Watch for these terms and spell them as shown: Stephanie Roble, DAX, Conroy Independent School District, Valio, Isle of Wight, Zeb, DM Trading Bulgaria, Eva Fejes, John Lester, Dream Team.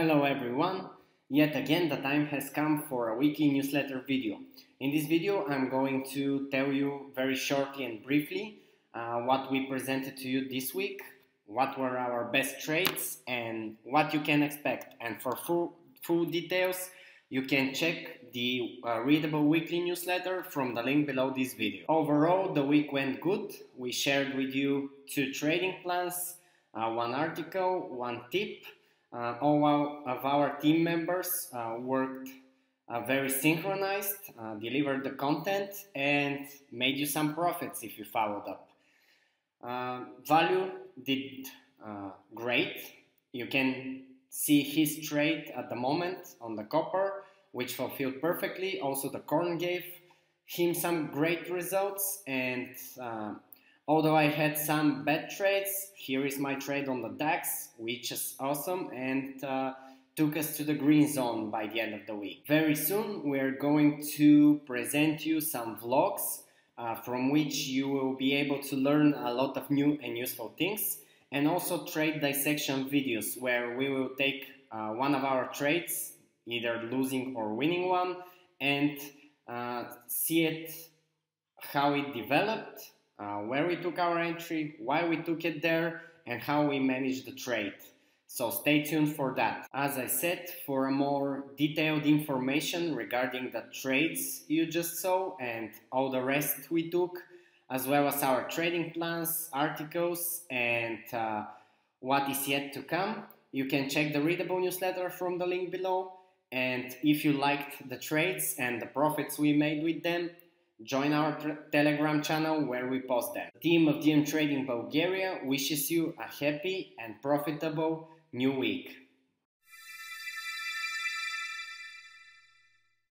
Hello everyone, yet again the time has come for a weekly newsletter video. In this video I'm going to tell you very shortly and briefly what we presented to you this week, what were our best trades and what you can expect. And for full details you can check the readable weekly newsletter from the link below this video. Overall the week went good. We shared with you 2 trading plans, one article, one tip. All of our team members worked very synchronized, delivered the content and made you some profits if you followed up. Valio did great. You can see his trade at the moment on the copper, which fulfilled perfectly. Also the corn gave him some great results, and although I had some bad trades, here is my trade on the DAX, which is awesome and took us to the green zone by the end of the week. Very soon we are going to present you some vlogs from which you will be able to learn a lot of new and useful things, and also trade dissection videos where we will take one of our trades, either losing or winning one, and see it, how it developed, where we took our entry, why we took it there, and how we managed the trade. So stay tuned for that. As I said, for a more detailed information regarding the trades you just saw and all the rest we took, as well as our trading plans, articles, and what is yet to come, you can check the readable newsletter from the link below. And if you liked the trades and the profits we made with them, join our Telegram channel where we post them. The team of DM Trading Bulgaria wishes you a happy and profitable new week.